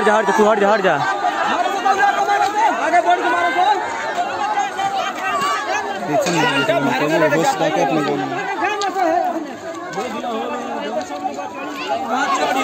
हट जा अपने